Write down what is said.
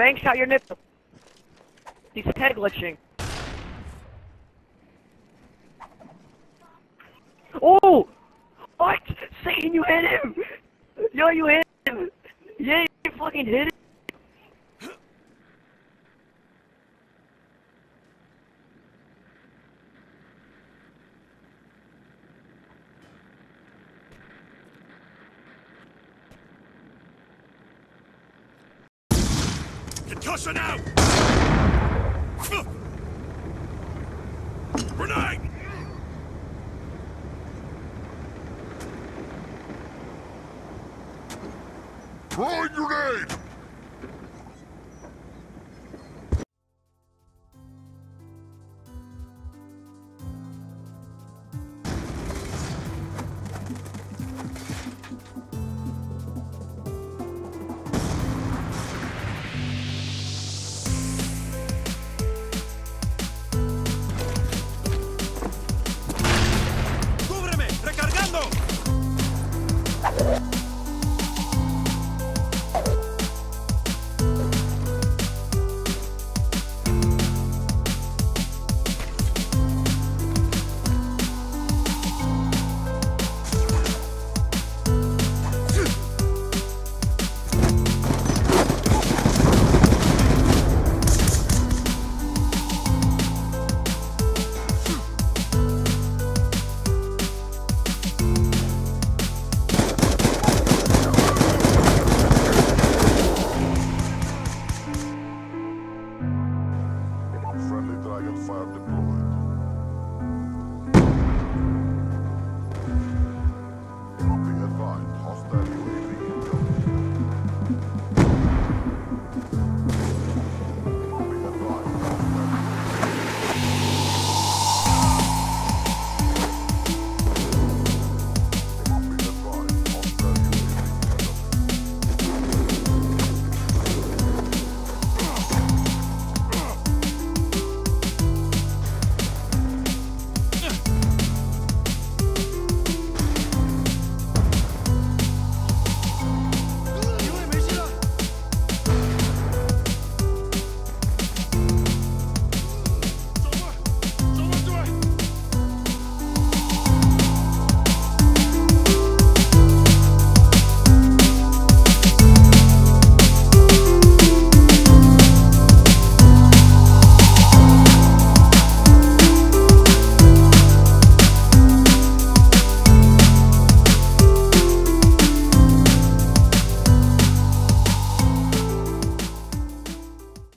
Banks out your nipple. He's head glitching. Oh! What? Saiton, you hit him! Yo, you hit him! Yeah, you fucking hit him! Concussion out! Grenade! Throwing grenade! Friendly Dragonfire deployed.